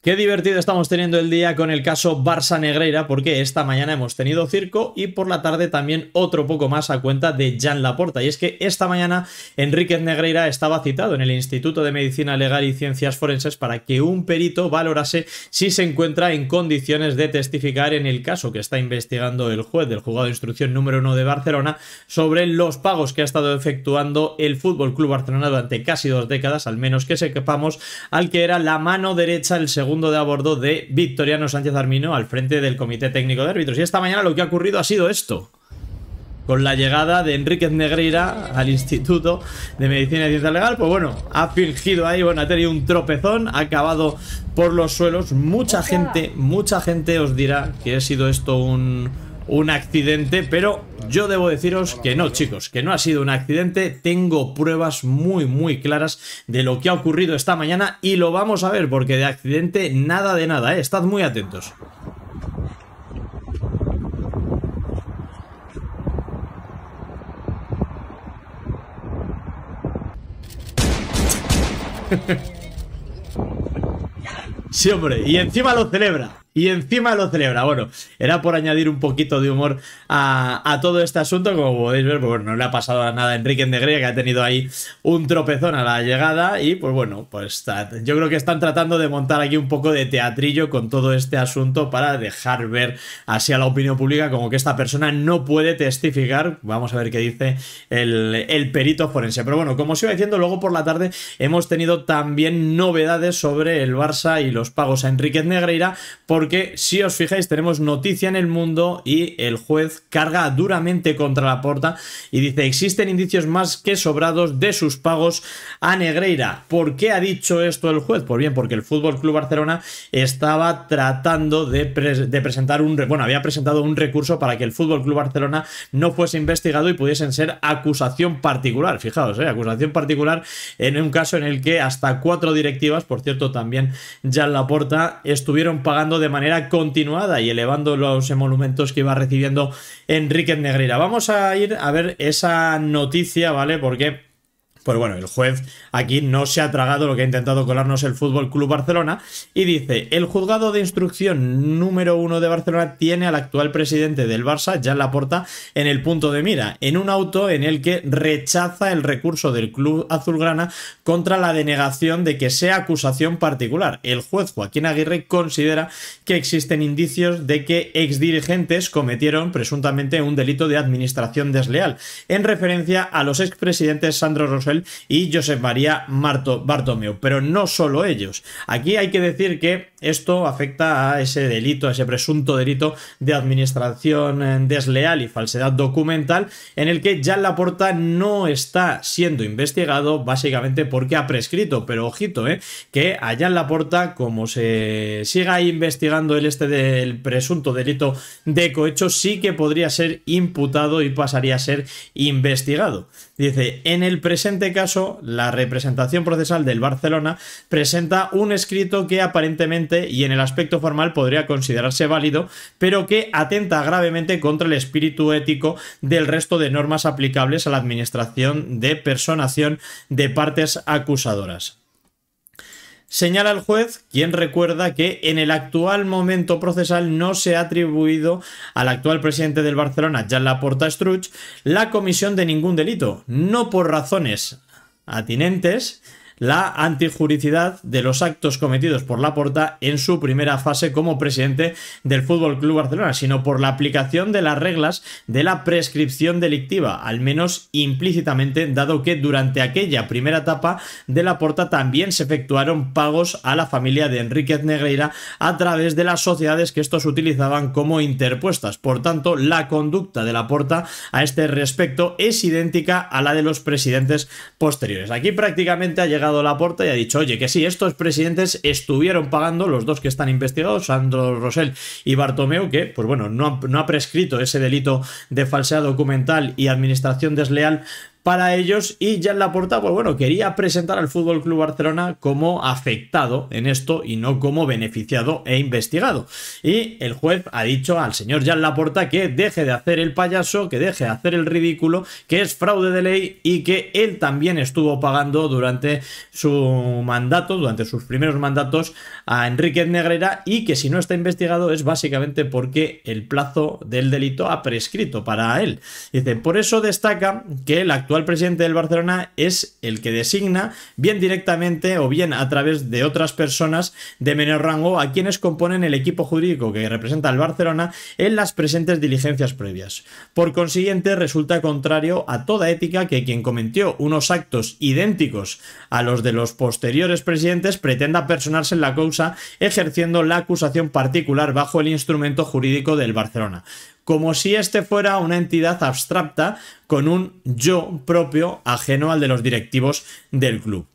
Qué divertido estamos teniendo el día con el caso Barça Negreira, porque esta mañana hemos tenido circo y por la tarde también otro poco más a cuenta de Joan Laporta. Y es que esta mañana Enrique Negreira estaba citado en el Instituto de Medicina Legal y Ciencias Forenses para que un perito valorase si se encuentra en condiciones de testificar en el caso que está investigando el juez del juzgado de instrucción número 1 de Barcelona sobre los pagos que ha estado efectuando el FC Barcelona durante casi 2 décadas, al menos que sepamos, al que era la mano derecha, el segundo de a bordo de Victoriano Sánchez Arminio al frente del Comité Técnico de Árbitros. Y esta mañana lo que ha ocurrido ha sido esto, con la llegada de Enrique Negreira al Instituto de Medicina y Ciencia Legal. Pues bueno, ha fingido ahí, bueno, ha tenido un tropezón, ha acabado por los suelos. Mucha gente os dirá que ha sido esto un accidente, pero yo debo deciros que no, chicos, que no ha sido un accidente. Tengo pruebas muy claras de lo que ha ocurrido esta mañana y lo vamos a ver, porque de accidente nada de nada, ¿eh? Estad muy atentos. Sí, hombre, y encima lo celebra. Bueno, era por añadir un poquito de humor a todo este asunto. Como podéis ver, pues bueno, no le ha pasado nada a Enrique Negreira, que ha tenido ahí un tropezón a la llegada. Y pues bueno, pues yo creo que están tratando de montar aquí un poco de teatrillo con todo este asunto para dejar ver así a la opinión pública como que esta persona no puede testificar. Vamos a ver qué dice el perito forense. Pero bueno, como os iba diciendo, luego por la tarde hemos tenido también novedades sobre el Barça y los pagos a Enrique Negreira, porque si os fijáis tenemos noticia en El Mundo y el juez carga duramente contra Laporta y dice: existen indicios más que sobrados de sus pagos a Negreira. ¿Por qué ha dicho esto el juez? Pues bien, porque el FC Barcelona estaba tratando de presentar había presentado un recurso para que el FC Barcelona no fuese investigado y pudiesen ser acusación particular. Fijaos, acusación particular en un caso en el que hasta 4 directivas, por cierto también Joan Laporta, estuvieron pagando de manera continuada y elevando los emolumentos que iba recibiendo Enrique Negreira. Vamos a ir a ver esa noticia, ¿vale? Porque, pues bueno, el juez aquí no se ha tragado lo que ha intentado colarnos el FC Barcelona y dice: el juzgado de instrucción número 1 de Barcelona tiene al actual presidente del Barça, Joan Laporta, en el punto de mira, en un auto en el que rechaza el recurso del club azulgrana contra la denegación de que sea acusación particular. El juez Joaquín Aguirre considera que existen indicios de que exdirigentes cometieron presuntamente un delito de administración desleal, en referencia a los expresidentes Sandro Rosell y Josep María Bartomeu, pero no solo ellos. Aquí hay que decir que esto afecta a ese delito, a ese presunto delito de administración desleal y falsedad documental, en el que Joan Laporta no está siendo investigado básicamente porque ha prescrito. Pero ojito, que a Joan Laporta, como se siga investigando el presunto delito de cohecho, sí que podría ser imputado y pasaría a ser investigado. Dice: en el presente caso, la representación procesal del Barcelona presenta un escrito que aparentemente y en el aspecto formal podría considerarse válido, pero que atenta gravemente contra el espíritu ético del resto de normas aplicables a la administración de personación de partes acusadoras. Señala el juez, quien recuerda que en el actual momento procesal no se ha atribuido al actual presidente del Barcelona, Joan Laporta Struch, la comisión de ningún delito, no por razones atinentes la antijuricidad de los actos cometidos por Laporta en su primera fase como presidente del FC Barcelona, sino por la aplicación de las reglas de la prescripción delictiva, al menos implícitamente, dado que durante aquella primera etapa de Laporta también se efectuaron pagos a la familia de Enrique Negreira a través de las sociedades que estos utilizaban como interpuestas. Por tanto, la conducta de Laporta a este respecto es idéntica a la de los presidentes posteriores. Aquí prácticamente ha llegado Laporta y ha dicho: oye, que sí, estos presidentes estuvieron pagando, los dos que están investigados, Sandro Rosell y Bartomeu, que pues bueno, no ha prescrito ese delito de falsedad documental y administración desleal para ellos. Y Joan Laporta, pues bueno, quería presentar al FC Barcelona como afectado en esto y no como beneficiado e investigado. Y el juez ha dicho al señor Joan Laporta que deje de hacer el payaso, que deje de hacer el ridículo, que es fraude de ley y que él también estuvo pagando durante su mandato, durante sus primeros mandatos, a Enrique Negreira, y que si no está investigado es básicamente porque el plazo del delito ha prescrito para él. Dice, por eso destaca que el actual presidente del Barcelona es el que designa, bien directamente o bien a través de otras personas de menor rango, a quienes componen el equipo jurídico que representa al Barcelona en las presentes diligencias previas. Por consiguiente, resulta contrario a toda ética que quien cometió unos actos idénticos a los de los posteriores presidentes pretenda personarse en la causa ejerciendo la acusación particular bajo el instrumento jurídico del Barcelona, como si este fuera una entidad abstracta con un yo propio ajeno al de los directivos del club.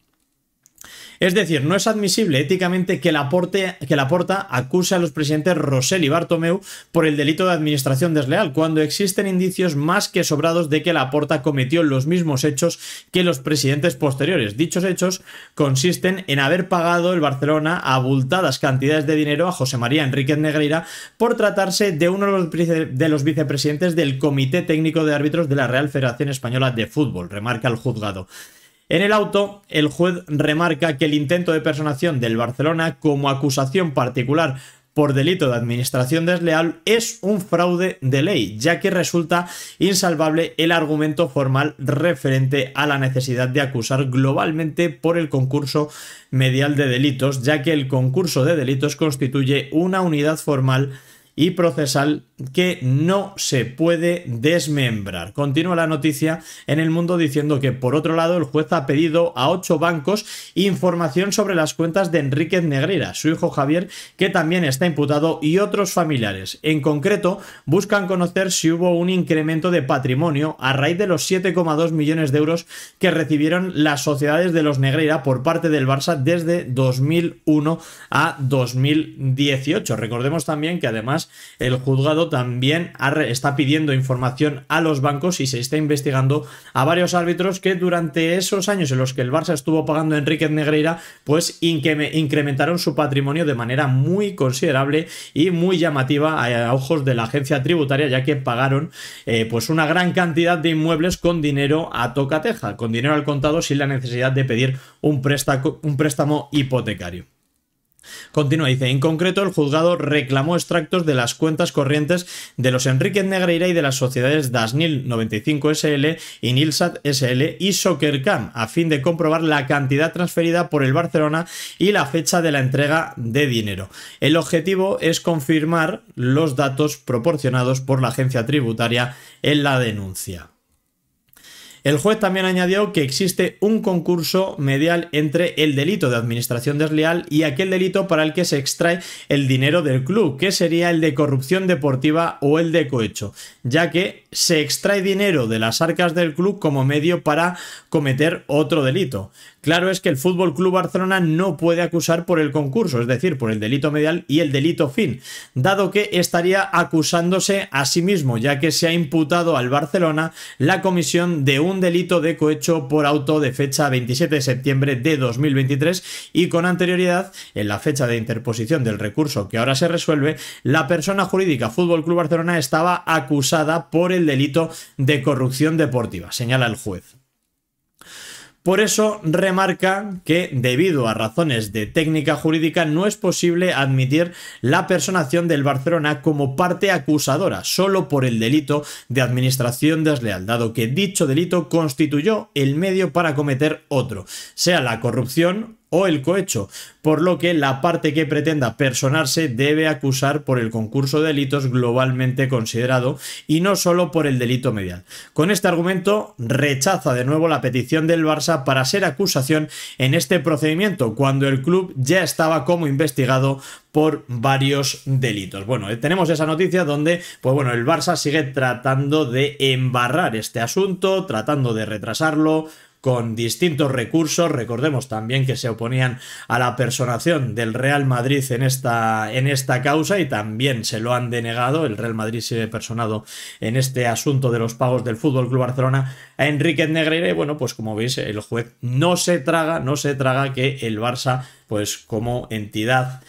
Es decir, no es admisible éticamente que Laporta acuse a los presidentes Rosell y Bartomeu por el delito de administración desleal, cuando existen indicios más que sobrados de que Laporta cometió los mismos hechos que los presidentes posteriores. Dichos hechos consisten en haber pagado el Barcelona abultadas cantidades de dinero a José María Enríquez Negreira por tratarse de uno de los vicepresidentes del Comité Técnico de Árbitros de la Real Federación Española de Fútbol, remarca el juzgado. En el auto, el juez remarca que el intento de personación del Barcelona como acusación particular por delito de administración desleal es un fraude de ley, ya que resulta insalvable el argumento formal referente a la necesidad de acusar globalmente por el concurso medial de delitos, ya que el concurso de delitos constituye una unidad formal y procesal que no se puede desmembrar. Continúa la noticia en El Mundo diciendo que, por otro lado, el juez ha pedido a 8 bancos información sobre las cuentas de Enríquez Negreira, su hijo Javier, que también está imputado, y otros familiares. En concreto, buscan conocer si hubo un incremento de patrimonio a raíz de los 7,2 millones de euros que recibieron las sociedades de los Negreira por parte del Barça desde 2001 a 2018. Recordemos también que, además, el juzgado también está pidiendo información a los bancos y se está investigando a varios árbitros que durante esos años en los que el Barça estuvo pagando a Enríquez Negreira, pues incrementaron su patrimonio de manera muy considerable y muy llamativa a ojos de la agencia tributaria, ya que pagaron pues una gran cantidad de inmuebles con dinero a tocateja, con dinero al contado, sin la necesidad de pedir un préstamo hipotecario. Continúa, dice, en concreto el juzgado reclamó extractos de las cuentas corrientes de los Enríquez Negreira y de las sociedades Dasnil 95SL y Nilsat SL y Soccercam, a fin de comprobar la cantidad transferida por el Barcelona y la fecha de la entrega de dinero. El objetivo es confirmar los datos proporcionados por la agencia tributaria en la denuncia. El juez también añadió que existe un concurso medial entre el delito de administración desleal y aquel delito para el que se extrae el dinero del club, que sería el de corrupción deportiva o el de cohecho, ya que se extrae dinero de las arcas del club como medio para cometer otro delito. Claro es que el FC Barcelona no puede acusar por el concurso, es decir, por el delito medial y el delito fin, dado que estaría acusándose a sí mismo, ya que se ha imputado al Barcelona la comisión de un delito de cohecho por auto de fecha 27 de septiembre de 2023 y con anterioridad, en la fecha de interposición del recurso que ahora se resuelve, la persona jurídica FC Barcelona estaba acusada por el delito de corrupción deportiva, señala el juez. Por eso remarca que, debido a razones de técnica jurídica, no es posible admitir la personación del Barcelona como parte acusadora solo por el delito de administración desleal, dado que dicho delito constituyó el medio para cometer otro, sea la corrupción o el cohecho, por lo que la parte que pretenda personarse debe acusar por el concurso de delitos globalmente considerado y no solo por el delito medial. Con este argumento rechaza de nuevo la petición del Barça para ser acusación en este procedimiento, cuando el club ya estaba como investigado por varios delitos. Bueno, tenemos esa noticia donde, pues bueno, el Barça sigue tratando de embarrar este asunto, tratando de retrasarlo, con distintos recursos. Recordemos también que se oponían a la personación del Real Madrid en esta causa y también se lo han denegado. El Real Madrid se ha personado en este asunto de los pagos del FC Barcelona a Enrique Negreira. Y bueno, pues como veis, el juez no se traga que el Barça, pues como entidad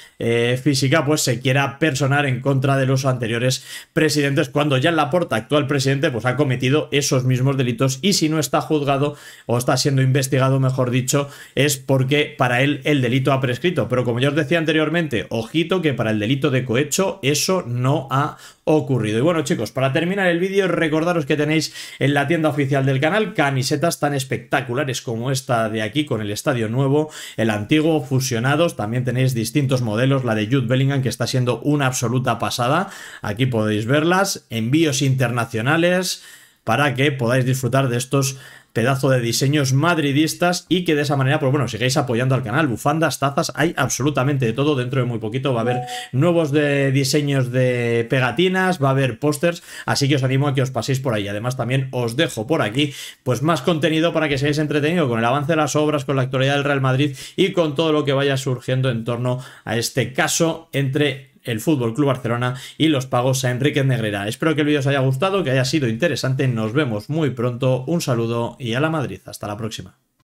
física, pues se quiera personar en contra de los anteriores presidentes, cuando Joan Laporta, actual presidente, pues ha cometido esos mismos delitos, y si no está juzgado o está siendo investigado, mejor dicho, es porque para él el delito ha prescrito. Pero como ya os decía anteriormente, ojito que para el delito de cohecho eso no ha ocurrido. Y bueno, chicos, para terminar el vídeo, recordaros que tenéis en la tienda oficial del canal camisetas tan espectaculares como esta de aquí, con el estadio nuevo, el antiguo, fusionados. También tenéis distintos modelos, la de Jude Bellingham, que está siendo una absoluta pasada, aquí podéis verlas, envíos internacionales para que podáis disfrutar de estos pedazo de diseños madridistas y que de esa manera, pues bueno, sigáis apoyando al canal. Bufandas, tazas, hay absolutamente de todo. Dentro de muy poquito va a haber nuevos diseños de pegatinas, va a haber pósters, así que os animo a que os paséis por ahí. Además también os dejo por aquí pues más contenido para que seáis entretenidos con el avance de las obras, con la actualidad del Real Madrid y con todo lo que vaya surgiendo en torno a este caso entre el Fútbol Club Barcelona y los pagos a Enrique Negreira. Espero que el vídeo os haya gustado, que haya sido interesante. Nos vemos muy pronto. Un saludo y a la Madrid. Hasta la próxima.